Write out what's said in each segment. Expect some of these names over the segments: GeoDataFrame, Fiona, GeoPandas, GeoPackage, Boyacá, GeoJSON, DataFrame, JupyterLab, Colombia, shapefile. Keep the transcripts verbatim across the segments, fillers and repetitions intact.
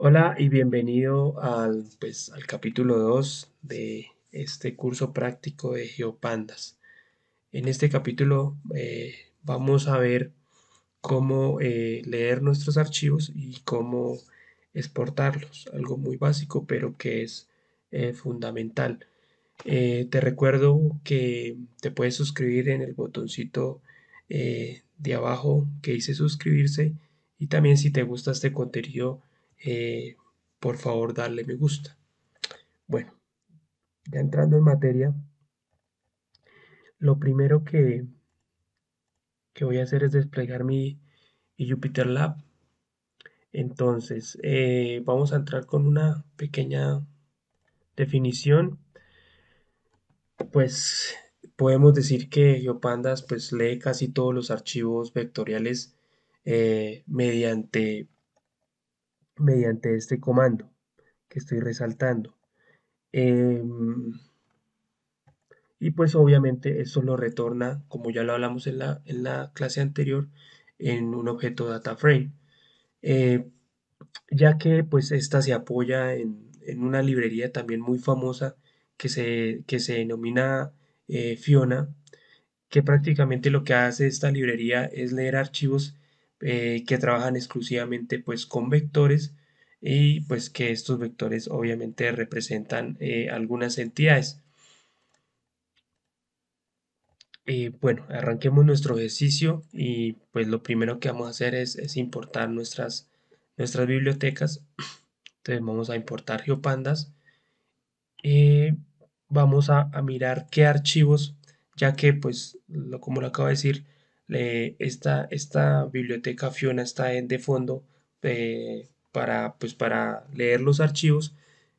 Hola y bienvenido al, pues, al capítulo dos de este curso práctico de GeoPandas. En este capítulo eh, vamos a ver cómo eh, leer nuestros archivos y cómo exportarlos. Algo muy básico, pero que es eh, fundamental. Eh, te recuerdo que te puedes suscribir en el botoncito eh, de abajo que dice suscribirse. Y también si te gusta este contenido, Eh, por favor darle me gusta. Bueno, ya entrando en materia, lo primero que, que voy a hacer es desplegar mi, mi JupyterLab. Entonces eh, vamos a entrar con una pequeña definición. Pues podemos decir que GeoPandas pues lee casi todos los archivos vectoriales eh, mediante mediante este comando que estoy resaltando, eh, y pues obviamente eso lo retorna, como ya lo hablamos en la, en la clase anterior, en un objeto DataFrame, eh, ya que pues esta se apoya en, en una librería también muy famosa que se, que se denomina eh, Fiona, que prácticamente lo que hace esta librería es leer archivos Eh, que trabajan exclusivamente pues con vectores, y pues que estos vectores obviamente representan eh, algunas entidades. Eh, bueno, arranquemos nuestro ejercicio y pues lo primero que vamos a hacer es, es importar nuestras, nuestras bibliotecas. Entonces vamos a importar GeoPandas. Eh, vamos a, a mirar qué archivos, ya que pues lo, como lo acabo de decir, Esta, esta biblioteca Fiona está en de fondo eh, para, pues para leer los archivos.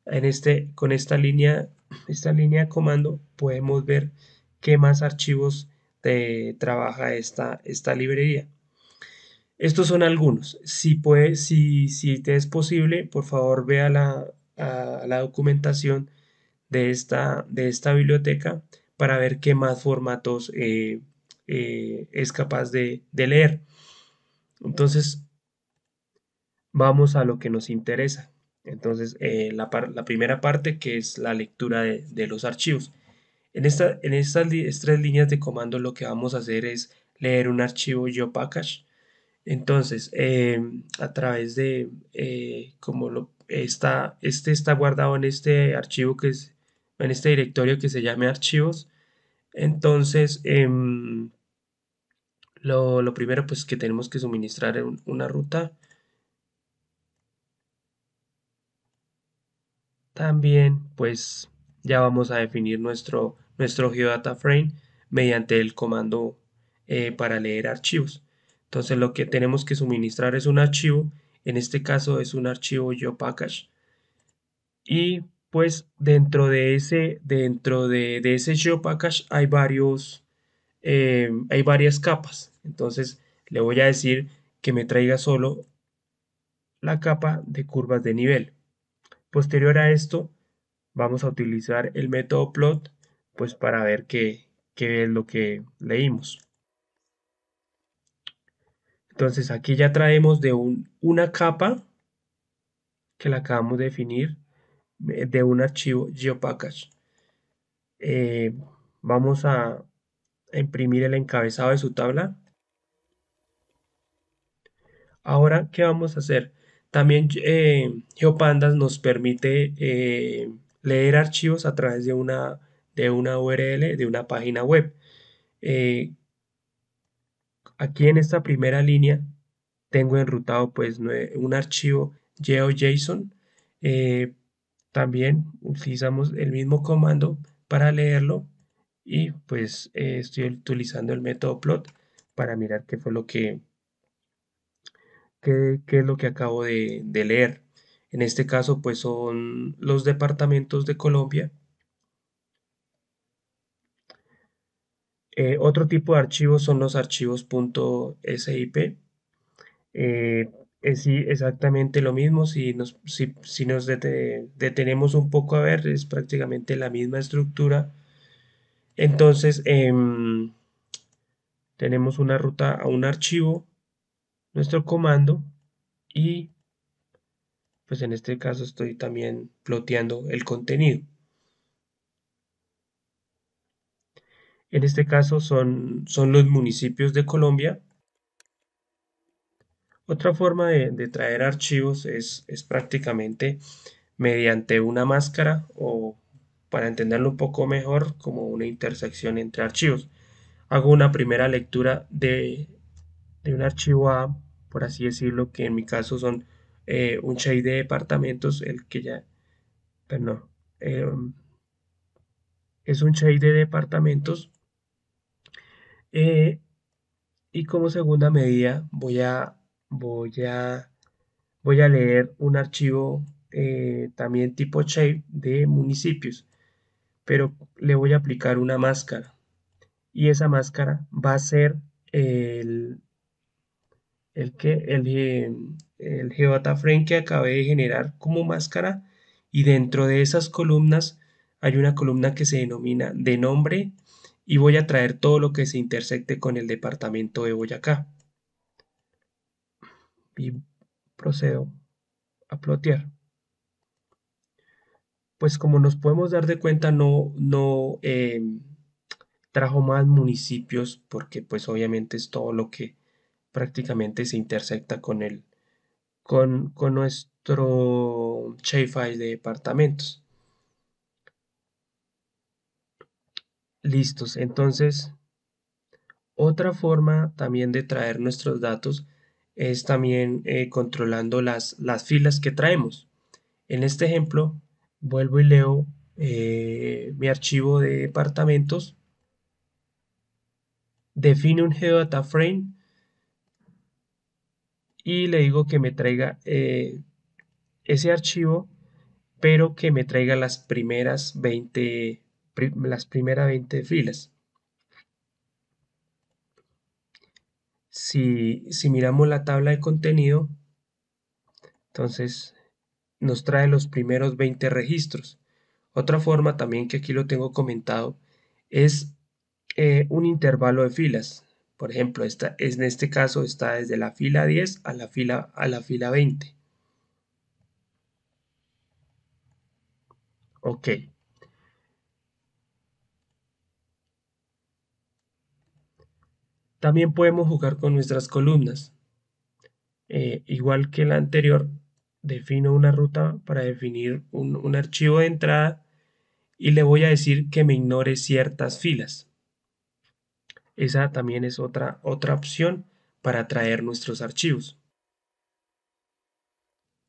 En este, con esta línea, esta línea de comando podemos ver qué más archivos eh, trabaja esta, esta librería. Estos son algunos. Si, puede, si, si te es posible, por favor vea la, a, la documentación de esta, de esta biblioteca para ver qué más formatos eh, Eh, es capaz de, de leer. Entonces vamos a lo que nos interesa. Entonces eh, la, par la primera parte, que es la lectura de, de los archivos. En, esta, en estas tres líneas de comando lo que vamos a hacer es leer un archivo GeoPackage. Entonces eh, a través de eh, como lo, está, este está guardado en este archivo que es, en este directorio que se llame archivos. Entonces eh, Lo, lo primero pues que tenemos que suministrar un, una ruta. También pues ya vamos a definir nuestro, nuestro GeoDataFrame mediante el comando eh, para leer archivos. Entonces lo que tenemos que suministrar es un archivo, en este caso es un archivo GeoPackage. Y pues dentro de ese, dentro de, de ese GeoPackage hay varios... Eh, hay varias capas. Entonces le voy a decir que me traiga solo la capa de curvas de nivel. Posterior a esto vamos a utilizar el método plot pues para ver qué, qué es lo que leímos. Entonces aquí ya traemos de un, una capa que la acabamos de definir de un archivo GeoPackage. eh, vamos a imprimir el encabezado de su tabla. Ahora, ¿qué vamos a hacer? También eh, GeoPandas nos permite eh, leer archivos a través de una, de una U R L, de una página web. Eh, aquí en esta primera línea tengo enrutado pues un archivo GeoJSON. Eh, también utilizamos el mismo comando para leerlo. Y pues eh, estoy utilizando el método plot para mirar qué fue lo que qué, qué es lo que acabo de, de leer. En este caso pues son los departamentos de Colombia. Eh, otro tipo de archivos son los archivos .sip. Eh, es exactamente lo mismo. Si nos, si, si nos detenemos un poco a ver, es prácticamente la misma estructura. Entonces eh, tenemos una ruta a un archivo, nuestro comando, y pues en este caso estoy también ploteando el contenido. En este caso son, son los municipios de Colombia. Otra forma de, de traer archivos es, es prácticamente mediante una máscara o, para entenderlo un poco mejor, como una intersección entre archivos. Hago una primera lectura de, de un archivo A, por así decirlo, que en mi caso son eh, un shade de departamentos, el que ya... Perdón. Eh, es un shade de departamentos. Eh, y como segunda medida voy a... Voy a, voy a leer un archivo eh, también tipo shape de municipios, pero le voy a aplicar una máscara. Y esa máscara va a ser el, el, que, el, el GeoDataFrame que acabé de generar como máscara. Y dentro de esas columnas hay una columna que se denomina de nombre y voy a traer todo lo que se intersecte con el departamento de Boyacá. Y procedo a plotear. Pues como nos podemos dar de cuenta, no, no eh, trajo más municipios, porque pues obviamente es todo lo que prácticamente se intersecta con el con, con nuestro shapefile de departamentos. Listos. Entonces, otra forma también de traer nuestros datos es también eh, controlando las, las filas que traemos. En este ejemplo, vuelvo y leo eh, mi archivo de departamentos. Defino un GeoDataFrame y le digo que me traiga eh, ese archivo, pero que me traiga las primeras veinte, prim, las primeras veinte filas. Si, si miramos la tabla de contenido, entonces nos trae los primeros veinte registros. Otra forma también, que aquí lo tengo comentado, es eh, un intervalo de filas. Por ejemplo, esta, en este caso está desde la fila diez a la fila, a la fila veinte. Ok. También podemos jugar con nuestras columnas. Eh, igual que la anterior, defino una ruta para definir un, un archivo de entrada y le voy a decir que me ignore ciertas filas. Esa también es otra, otra opción para traer nuestros archivos.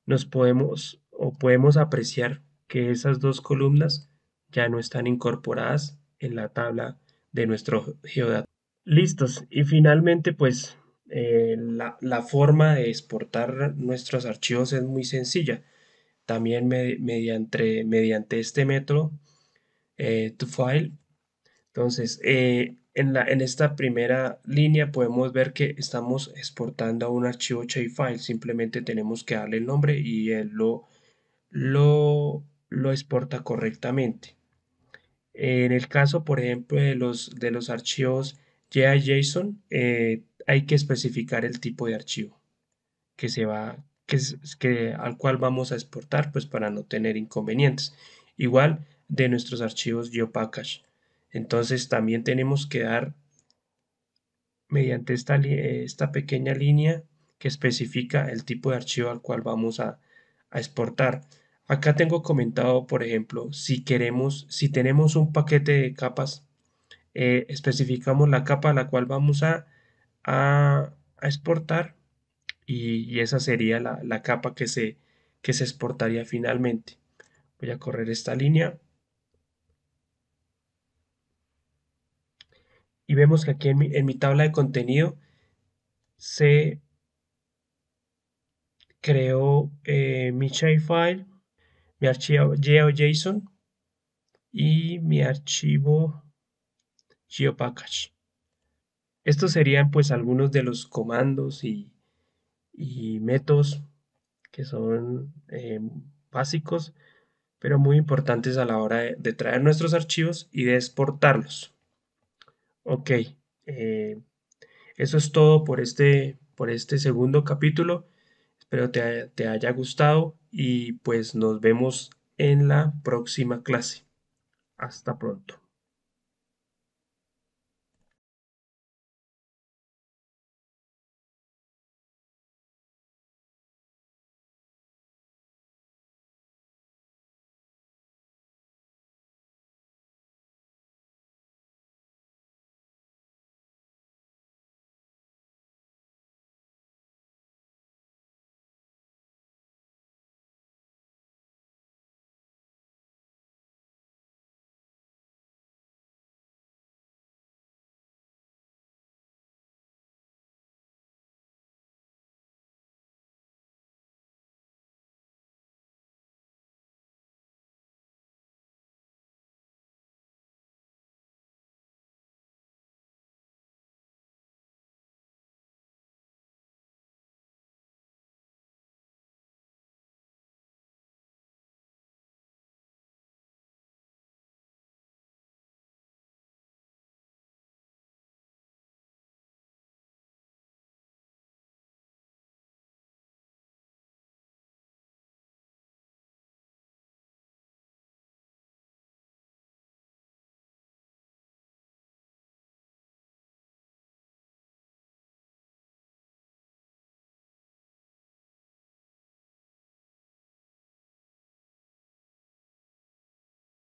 Nos podemos o podemos apreciar que esas dos columnas ya no están incorporadas en la tabla de nuestro geodata. Listos. Y finalmente, pues eh, la, la forma de exportar nuestros archivos es muy sencilla. También me, mediante, mediante este método, eh, to file. Entonces, eh, en, la, en esta primera línea podemos ver que estamos exportando a un archivo shapefile. Simplemente tenemos que darle el nombre y él lo, lo, lo exporta correctamente. En el caso, por ejemplo, de los, de los archivos GeoJSON, eh, hay que especificar el tipo de archivo que se va, que, que, al cual vamos a exportar, pues para no tener inconvenientes. Igual de nuestros archivos GeoPackage. Entonces también tenemos que dar, mediante esta, esta pequeña línea que especifica el tipo de archivo al cual vamos a, a exportar. Acá tengo comentado, por ejemplo, si queremos, si tenemos un paquete de capas, Eh, especificamos la capa a la cual vamos a, a, a exportar y, y esa sería la, la capa que se, que se exportaría finalmente. Voy a correr esta línea y vemos que aquí en mi, en mi tabla de contenido se creó eh, mi shapefile, mi archivo GeoJSON y mi archivo GeoPackage. Estos serían pues algunos de los comandos y, y métodos que son eh, básicos, pero muy importantes a la hora de, de traer nuestros archivos y de exportarlos. Ok, eh, eso es todo por este, por este segundo capítulo. espero te, te haya gustado y pues nos vemos en la próxima clase. Hasta pronto.